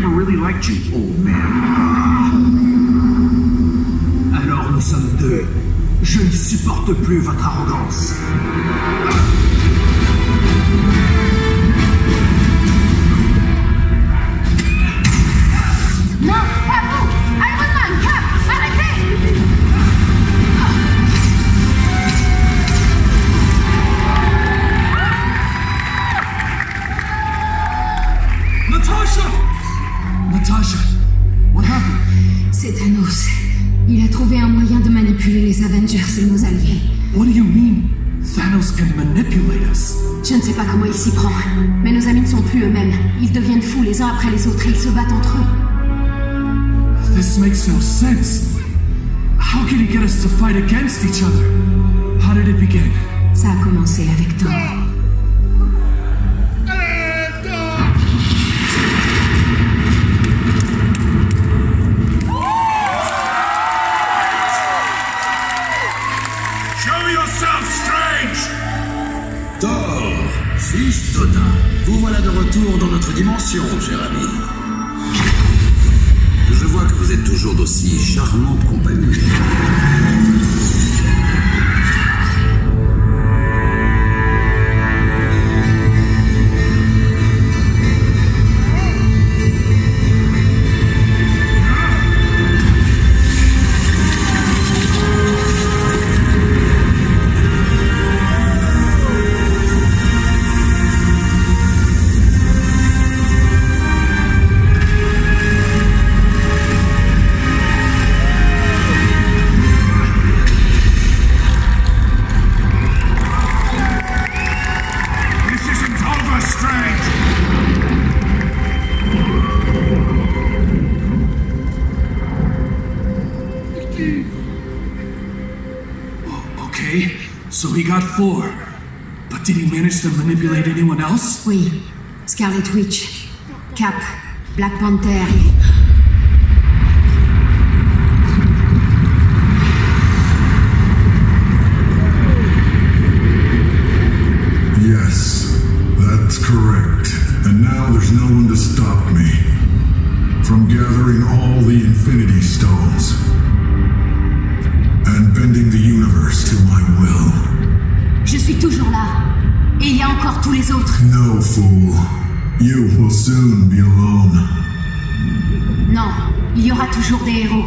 never really liked you, old man. Alors nous sommes deux. Je ne supporte plus votre arrogance. C'est Thanos. Il a trouvé un moyen de manipuler les Avengers et nos alliés. What do you mean? Thanos can manipulate us? Je ne sais pas comment il s'y prend, mais nos amis ne sont plus eux-mêmes. Ils deviennent fous les uns après les autres et ils se battent entre eux. This makes no sense. How can he get us to fight against each other? How did it begin? Ça a commencé avec Thor. Fils d'Odin, vous voilà de retour dans notre dimension, cher ami. Je vois que vous êtes toujours d'aussi charmante compagnie. So he got four, but did he manage to manipulate anyone else? Oui, Scarlet Witch, Cap, Black Panther. Yes, that's correct. And now there's no one to stop me from gathering all the Infinity Stones and bending the universe to my will. Je suis toujours là. Et il y a encore tous les autres. No, fool. You will soon be alone. Non, il y aura toujours des héros.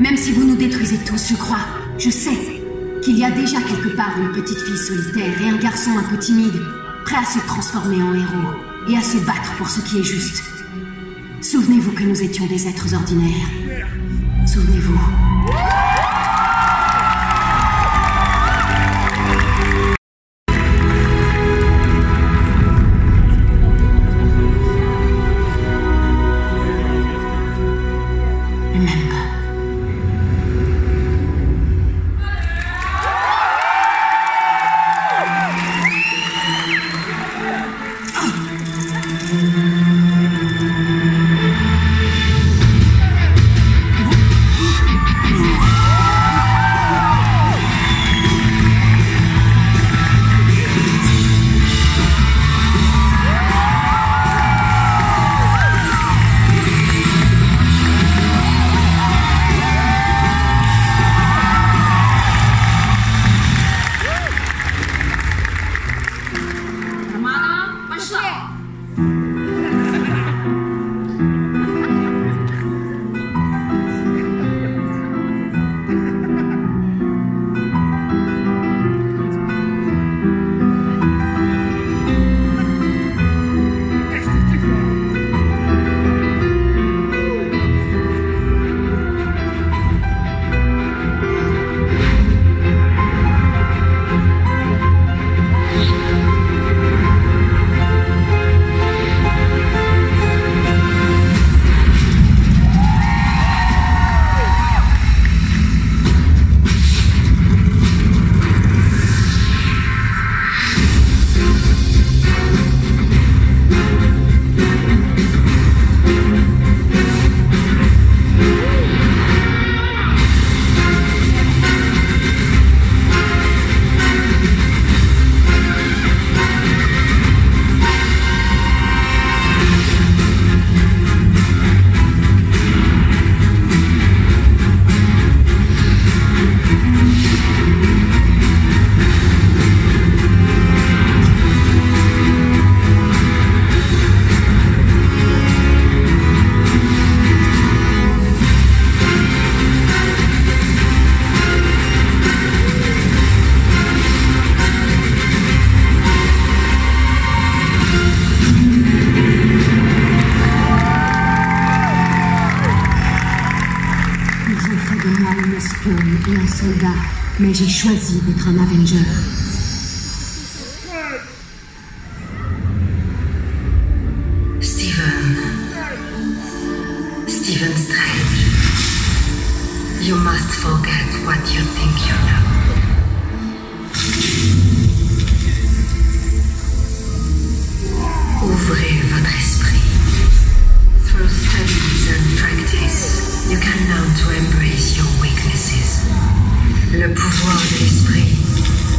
Même si vous nous détruisez tous, je crois, je sais qu'il y a déjà quelque part une petite fille solitaire et un garçon un peu timide, prêt à se transformer en héros et à se battre pour ce qui est juste. Souvenez-vous que nous étions des êtres ordinaires. Souvenez-vous. femme et un soldat, mais j'ai choisi d'être un Avenger. Steven Strange, you must forget what you think you know. Ouvrez votre esprit. Through studies and practice, you can learn to embrace your weaknesses. Le pouvoir de l'esprit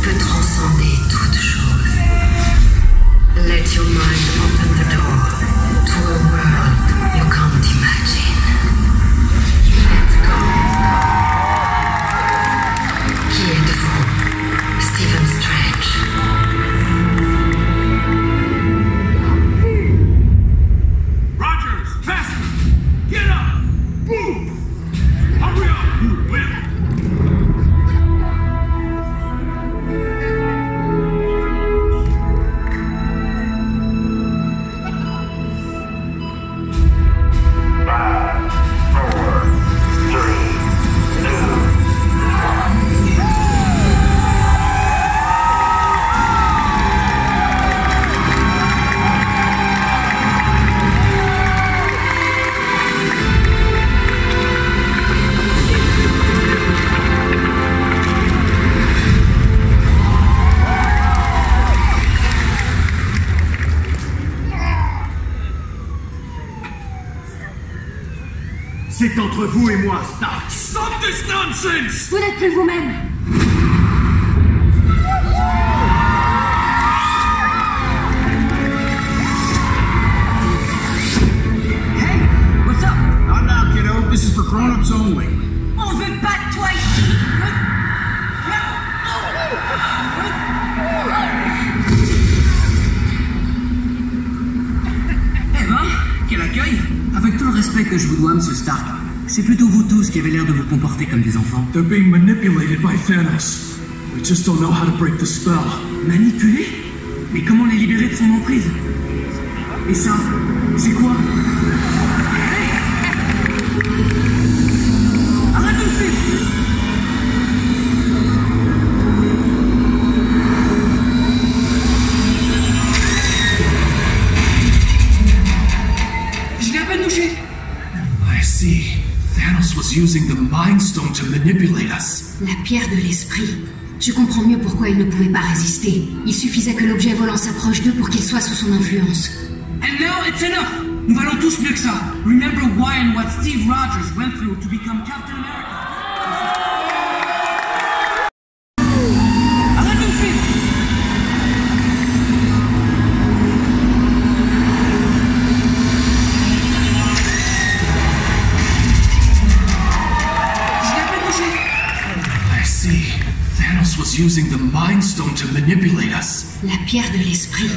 peut transcender toute chose. Let your mind open the door to a world you can't imagine. Let go. Qui êtes-vous, Steven Strange? Rogers, faster! Get up! Move! Hurry up, you will! C'est entre vous et moi, Stark. Stop this nonsense! Vous n'êtes plus vous-même. Hey, what's up? Not now, kiddo. This is for grown-ups only. On veut pas de toi ici. Eh ben, quel accueil! Avec tout le respect que je vous dois, Monsieur Stark, c'est plutôt vous tous qui avez l'air de vous comporter comme des enfants. They're being manipulated by Thanos. We just don't know how to break the spell. Manipulés? Mais comment les libérer de son emprise? Et ça, c'est quoi? Using the Mind Stone to manipulate us. La pierre de l'esprit. Je comprends mieux pourquoi il ne pouvait pas résister. Il suffisait que l'objet volant s'approche d'eux pour qu'ils soient sous son influence. And now it's enough. Nous valons tous mieux que ça. Remember why and what Steve Rogers went through to become Captain America. Using the Mind Stone to manipulate us. La pierre de l'esprit.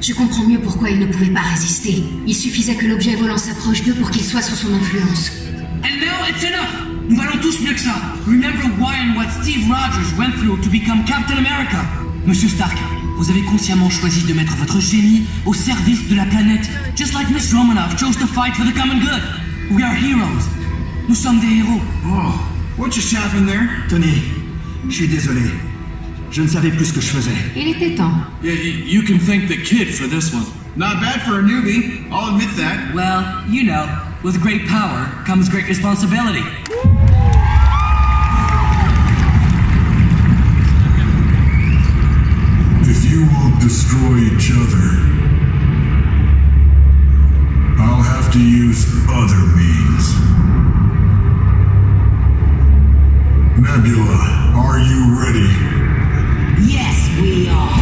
Je comprends mieux pourquoi il ne pouvait pas résister. Il suffisait que l'objet volant s'approche d'eux pour qu'ils soient sous son influence. And now it's enough. Nous valons tous mieux que ça. Remember why and what Steve Rogers went through to become Captain America. Monsieur Stark, vous avez consciemment choisi de mettre votre génie au service de la planète, just like Miss Romanov chose to fight for the common good. We are heroes. Nous sommes des héros. Oh, what just happened there? Tony, je suis désolé. Je ne savais plus ce que je faisais. Il était temps. Yeah, you can thank the kid for this one. Not bad for a newbie. I'll admit that. Well, you know, with great power comes great responsibility. If you all destroy each other, I'll have to use other means. Nebula, are you ready? Yes, we are.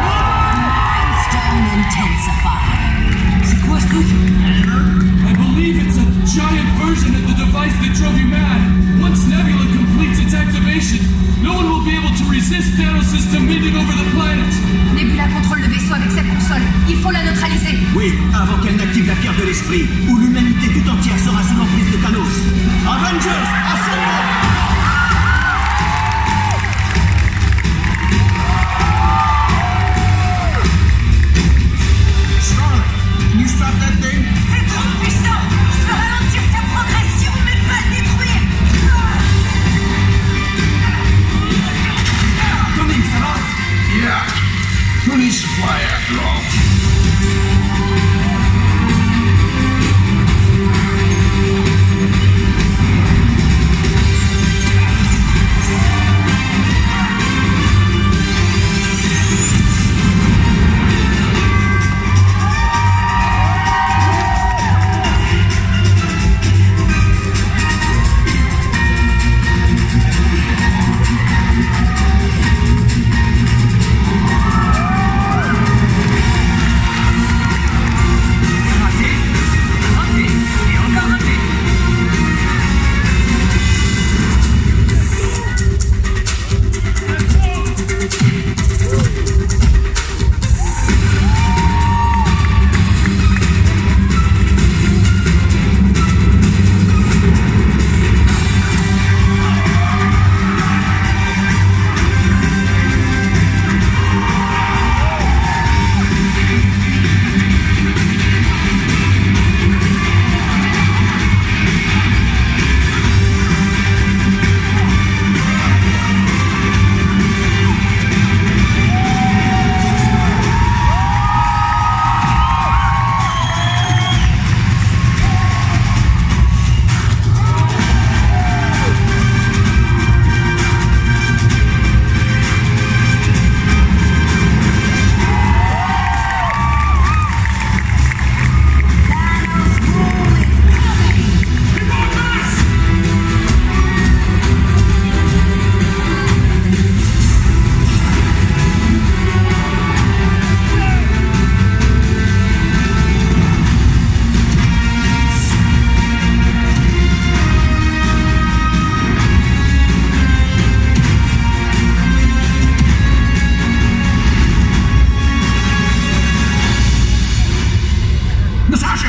Mind Stone intensified. C'est quoi ce truc? I believe it's a giant version of the device that drove you mad. Once Nebula completes its activation, no one will be able to resist Thanos' dominion over the planet. Nebula contrôle le vaisseau avec sa console. Il faut la neutraliser. Oui, avant qu'elle n'active la pierre de l'esprit, où l'humanité tout entière sera sous l'emprise de Thanos. Avengers, assemble! Stop that thing. C'est trop puissant. Je peux ralentir sa progression, mais pas détruire. Natasha!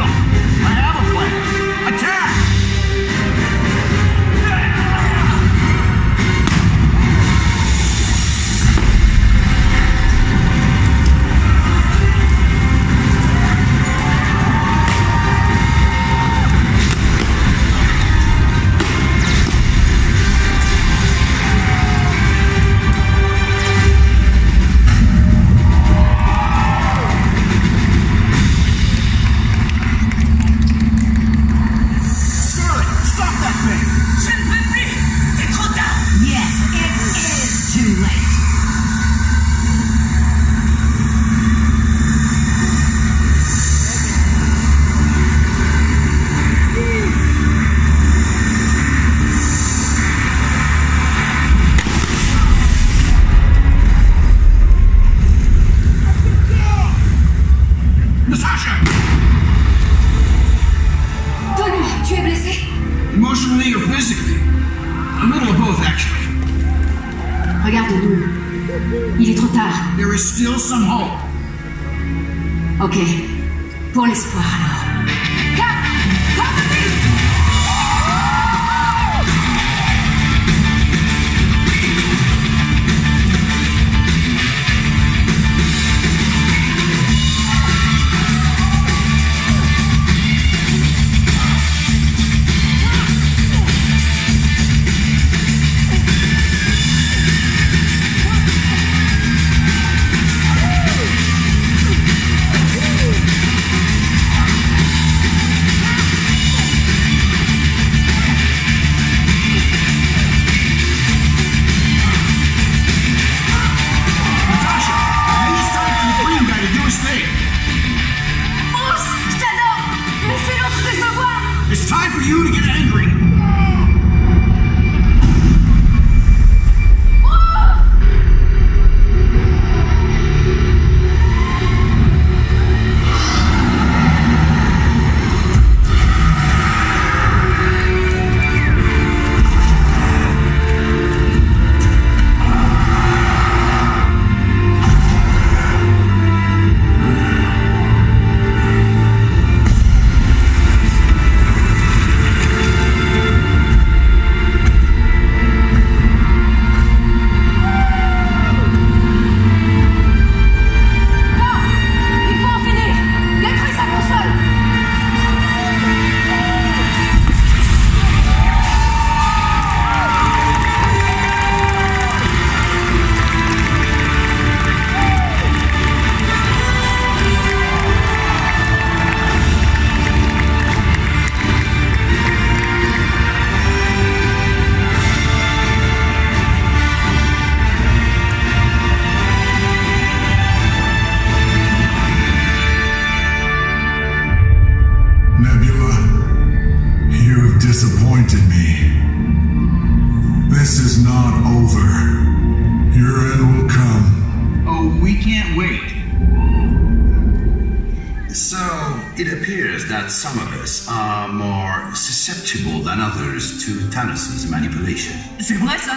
Thanos' manipulation. C'est vrai ça?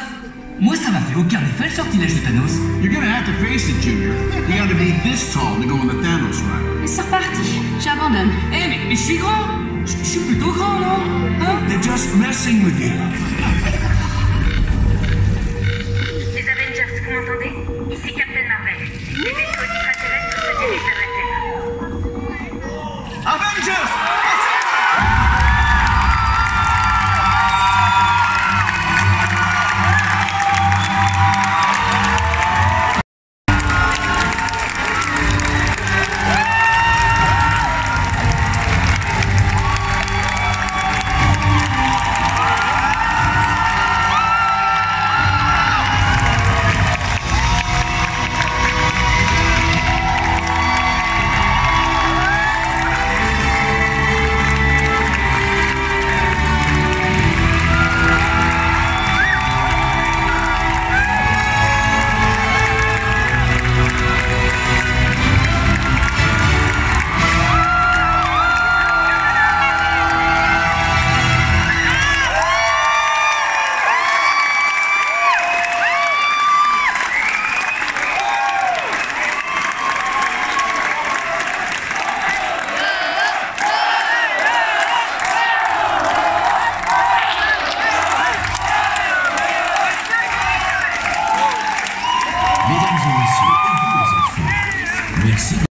Moi ça m'a fait aucun effet le sortilège de Thanos. You're gonna have to face it, Junior. You gotta be this tall to go on the Thanos run. C'est reparti. J'abandonne. Eh hey, mais je suis grand. Je suis plutôt grand, non? Hein? They're just messing with you.